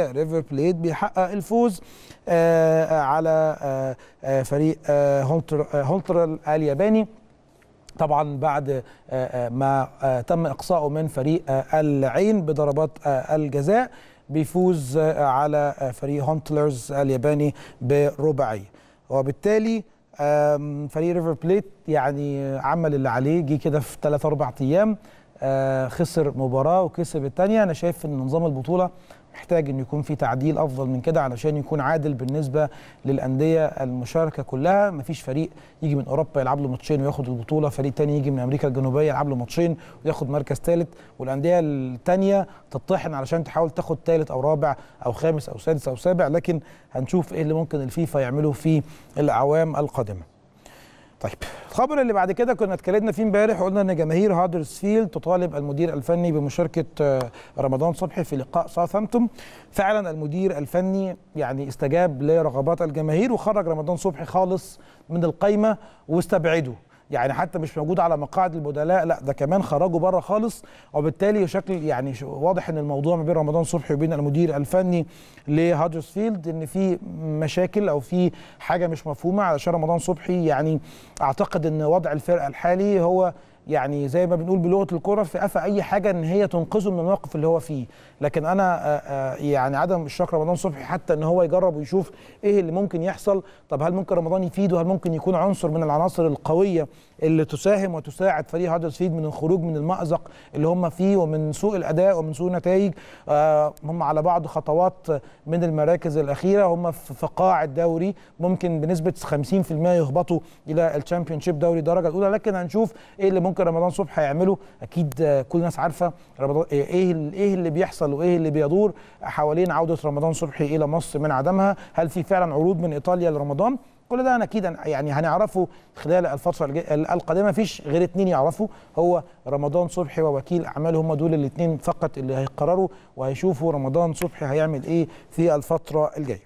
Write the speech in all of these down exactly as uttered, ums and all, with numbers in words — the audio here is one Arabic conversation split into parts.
ريفر بليت بيحقق الفوز آآ على آآ فريق هونتر هونتر الياباني، طبعا بعد ما تم اقصائه من فريق آل عين بضربات الجزاء. بيفوز على فريق هونتلرز الياباني برباعيه، وبالتالي فريق ريفر بليت يعني عمل اللي عليه، جه كده في ثلاث أربع ايام خسر مباراه وكسب الثانيه. انا شايف ان نظام البطوله محتاج ان يكون في تعديل افضل من كده علشان يكون عادل بالنسبه للانديه المشاركه كلها. مفيش فريق يجي من اوروبا يلعب له ماتشين وياخد البطوله، فريق تاني يجي من امريكا الجنوبيه يلعب له ماتشين وياخد مركز ثالث، والانديه الثانيه تطحن علشان تحاول تاخد ثالث او رابع او خامس او سادس او سابع. لكن هنشوف ايه اللي ممكن الفيفا يعمله في الاعوام القادمه. طيب الخبر اللي بعد كده كنا اتكلمنا فيه امبارح، وقلنا ان جماهير هادرسفيلد تطالب المدير الفني بمشاركه رمضان صبحي في لقاء ساوثهامبتون. فعلا المدير الفني يعني استجاب لرغبات الجماهير وخرج رمضان صبحي خالص من القايمه واستبعده، يعني حتى مش موجود على مقاعد البدلاء، لا ده كمان خرجوا بره خالص. وبالتالي شكل يعني واضح ان الموضوع ما بين رمضان صبحي وبين المدير الفني لهادرسفيلد ان في مشاكل او في حاجه مش مفهومه، علشان رمضان صبحي يعني اعتقد ان وضع الفرقه الحالي هو يعني زي ما بنقول بلغه الكره في قفا اي حاجه ان هي تنقذه من الموقف اللي هو فيه. لكن انا يعني عدم الشك رمضان صبحي حتى ان هو يجرب ويشوف ايه اللي ممكن يحصل. طب هل ممكن رمضان يفيده؟ هل ممكن يكون عنصر من العناصر القويه اللي تساهم وتساعد فريق هدرسفيلد من الخروج من المأزق اللي هم فيه ومن سوء الاداء ومن سوء النتائج؟ هم على بعض خطوات من المراكز الاخيره، هم في فقاع الدوري، ممكن بنسبه خمسين في المية يهبطوا الى الشامبيونشيب دوري الدرجه الاولى. لكن هنشوف ايه اللي ممكن ممكن رمضان صبحي هيعمله. اكيد كل الناس عارفه رمضان ايه ايه اللي بيحصل وايه اللي بيدور حوالين عوده رمضان صبحي الى مصر من عدمها. هل في فعلا عروض من ايطاليا لرمضان؟ كل ده انا اكيد يعني هنعرفه خلال الفتره القادمه. مفيش غير اتنين يعرفوا، هو رمضان صبحي ووكيل اعماله، هم دول الاتنين فقط اللي هيقرروا وهيشوفوا رمضان صبحي هيعمل ايه في الفتره الجايه.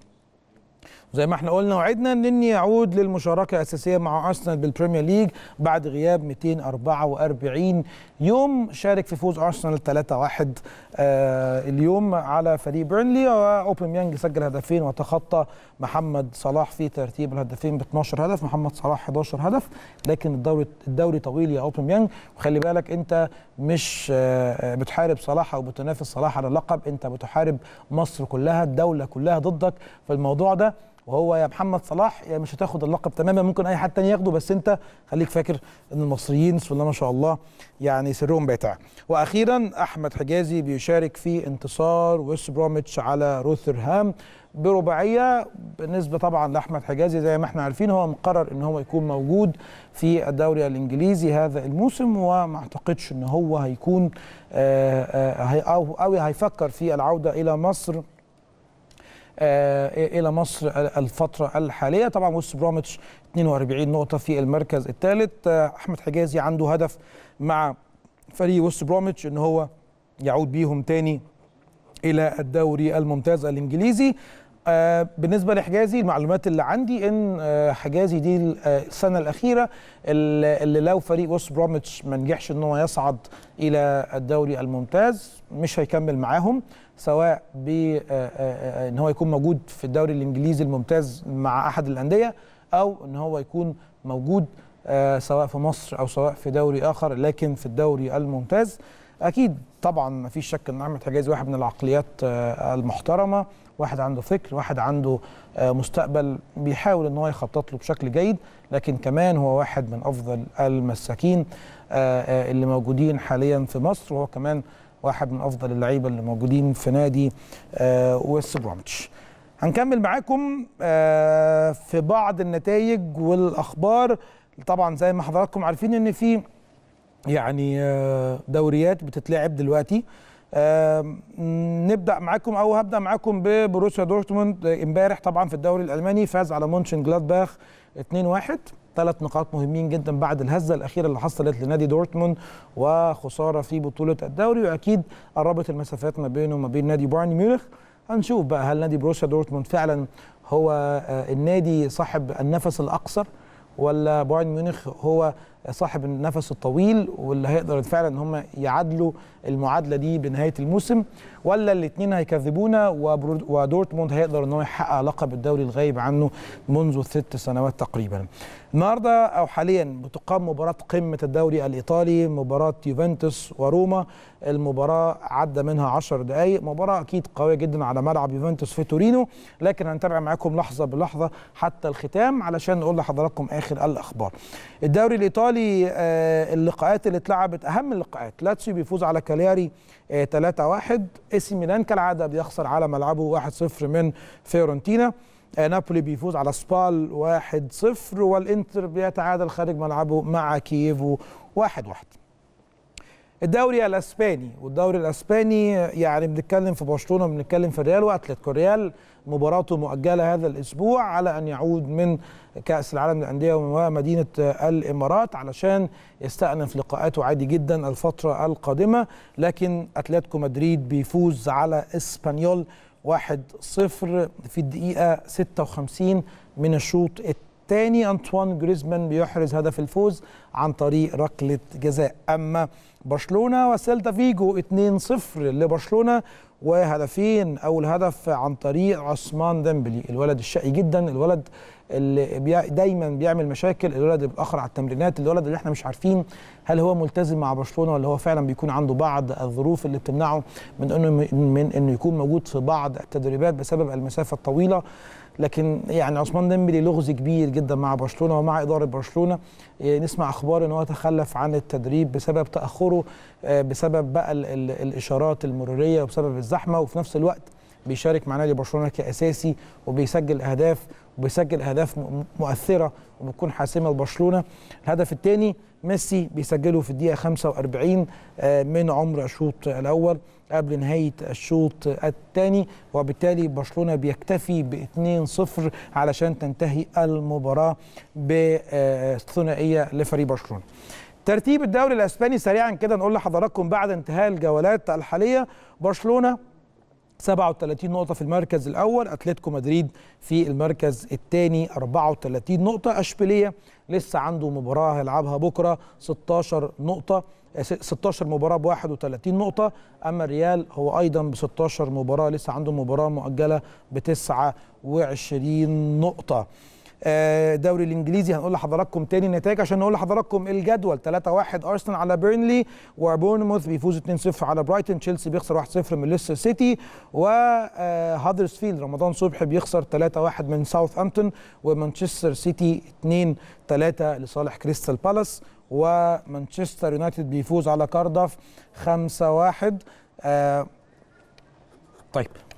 زي ما احنا قلنا وعدنا ان يعود للمشاركه اساسيه مع ارسنال بالبريمير ليج بعد غياب مئتين واربعة واربعين يوم. شارك في فوز ارسنال ثلاثة واحد آه اليوم على فريق بيرنلي، واوباميانج سجل هدفين وتخطى محمد صلاح في ترتيب الهدفين ب اتناشر هدف، محمد صلاح حداشر هدف. لكن الدوري الدوري طويل يا اوباميانج، وخلي بالك انت مش آه بتحارب صلاح او بتنافس صلاح على اللقب، انت بتحارب مصر كلها، الدوله كلها ضدك في الموضوع ده. وهو يا محمد صلاح يا مش هتاخد اللقب تماما، ممكن اي حد تاني ياخده، بس انت خليك فاكر ان المصريين بسم الله ما شاء الله يعني سرهم بيتع. واخيرا احمد حجازي بيشارك في انتصار ويست بروميتش على روثرهام برباعيه. بالنسبه طبعا لاحمد حجازي زي ما احنا عارفين هو مقرر ان هو يكون موجود في الدوري الانجليزي هذا الموسم، وما اعتقدش ان هو هيكون او قوي هيفكر في العوده الى مصر إلى مصر الفترة الحالية. طبعا وست بروميتش اتنين واربعين نقطة في المركز الثالث. أحمد حجازي عنده هدف مع فريق وست بروميتش إن هو يعود بيهم تاني إلى الدوري الممتاز الإنجليزي. بالنسبة لحجازي المعلومات اللي عندي إن حجازي دي السنة الأخيرة اللي لو فريق وست بروميتش ما نجحش إن هو يصعد إلى الدوري الممتاز مش هيكمل معاهم، سواء بان هو يكون موجود في الدوري الانجليزي الممتاز مع احد الانديه، او ان هو يكون موجود سواء في مصر او سواء في دوري اخر لكن في الدوري الممتاز. اكيد طبعا ما فيش شك ان احمد حجازي واحد من العقليات المحترمه، واحد عنده فكر، واحد عنده مستقبل بيحاول ان هو يخطط له بشكل جيد. لكن كمان هو واحد من افضل المساكين اللي موجودين حاليا في مصر، وهو كمان واحد من افضل اللعيبه اللي موجودين في نادي آه ويست بروميتش. هنكمل معاكم آه في بعض النتائج والاخبار. طبعا زي ما حضراتكم عارفين ان في يعني آه دوريات بتتلعب دلوقتي. آه نبدا معاكم او هبدا معاكم ببروسيا دورتموند. امبارح طبعا في الدوري الالماني فاز على مونشنجلادباخ اتنين واحد، ثلاث نقاط مهمين جدا بعد الهزه الاخيره اللي حصلت لنادي دورتموند وخساره في بطوله الدوري، واكيد قربت المسافات ما بينه وما بين نادي بايرن ميونخ. هنشوف بقى هل نادي بروسيا دورتموند فعلا هو النادي صاحب النفس الاقصر، ولا بايرن ميونخ هو صاحب النفس الطويل واللي هيقدر فعلا ان هم يعادلوا المعادله دي بنهايه الموسم، ولا الاثنين هيكذبونا ودورتموند هيقدر ان هو يحقق لقب الدوري الغايب عنه منذ ست سنوات تقريبا. النهارده او حاليا بتقام مباراه قمه الدوري الايطالي، مباراه يوفنتوس وروما. المباراه عدى منها عشر دقائق، مباراه اكيد قويه جدا على ملعب يوفنتوس في تورينو، لكن هنتابع معاكم لحظه بلحظه حتى الختام علشان نقول لحضراتكم اخر الاخبار. الدوري الايطالي اللقاءات اللي اتلعبت، اهم اللقاءات: لاتسيو بيفوز على كالياري ثلاثة واحد، اي سي ميلان كالعاده بيخسر على ملعبه واحد صفر من فيورنتينا، نابولي بيفوز على سبال واحد صفر، والإنتر بيتعادل خارج ملعبه مع كييفو واحد واحد. الدوري الأسباني، والدوري الأسباني يعني بنتكلم في برشلونة وبنتكلم في الريال وأتلتيكو الريال، مباراته مؤجلة هذا الأسبوع على أن يعود من كأس العالم للأندية ومدينة الإمارات علشان يستأنف لقاءاته عادي جدا الفترة القادمة، لكن أتلتيكو مدريد بيفوز على إسبانيول واحد صفر في الدقيقة ستة وخمسين من الشوط الثاني. أنطوان جريزمان بيحرز هدف الفوز عن طريق ركلة جزاء. أما برشلونة وسيلتا فيجو اثنين صفر لبرشلونة وهدفين، أول هدف عن طريق عثمان ديمبلي الولد الشقي جدا، الولد اللي بي... دايما بيعمل مشاكل، الولد الآخر على التمرينات، الولد اللي احنا مش عارفين هل هو ملتزم مع برشلونة ولا هو فعلا بيكون عنده بعض الظروف اللي بتمنعه من انه من انه يكون موجود في بعض التدريبات بسبب المسافة الطويلة. لكن يعني عثمان ديمبلي لغز كبير جدا مع برشلونة ومع إدارة برشلونة. نسمع أخبار إن هو تخلف عن التدريب بسبب تأخره، بسبب بقى ال ال الإشارات المرورية وبسبب الزحمة، وفي نفس الوقت بيشارك مع نادي برشلونة كأساسي وبيسجل أهداف وبيسجل أهداف مؤثرة وبتكون حاسمة لبرشلونة. الهدف الثاني ميسي بيسجله في الدقيقة خمسة وأربعين من عمر الشوط الأول قبل نهاية الشوط الثاني، وبالتالي برشلونة بيكتفي ب اثنين صفر علشان تنتهي المباراة بثنائية لفريق برشلونة. ترتيب الدوري الأسباني سريعا كده نقول لحضراتكم بعد انتهاء الجولات الحالية: برشلونة سبعة وثلاثين نقطة في المركز الأول، أتلتيكو مدريد في المركز الثاني أربعة وثلاثين نقطة، أشبيلية لسه عنده مباراة هيلعبها بكرة ستة عشر نقطة، ستة عشر مباراة ب واحد وثلاثين نقطة، أما الريال هو أيضا ب ستة عشر مباراة لسه عنده مباراة مؤجلة ب تسعة وعشرين نقطة. الدوري الانجليزي هنقول لحضراتكم تاني النتائج عشان نقول لحضراتكم الجدول: ثلاثة واحد ارسنال على بيرنلي، وبورنموث بيفوز اثنين صفر على برايتون، تشيلسي بيخسر واحد صفر من ليستر سيتي، وهدرسفيلد رمضان صبحي بيخسر ثلاثة واحد من ساوثهامبتون، ومانشستر سيتي اثنين ثلاثة لصالح كريستال بالاس، ومانشستر يونايتد بيفوز على كارداف خمسة واحد. آه طيب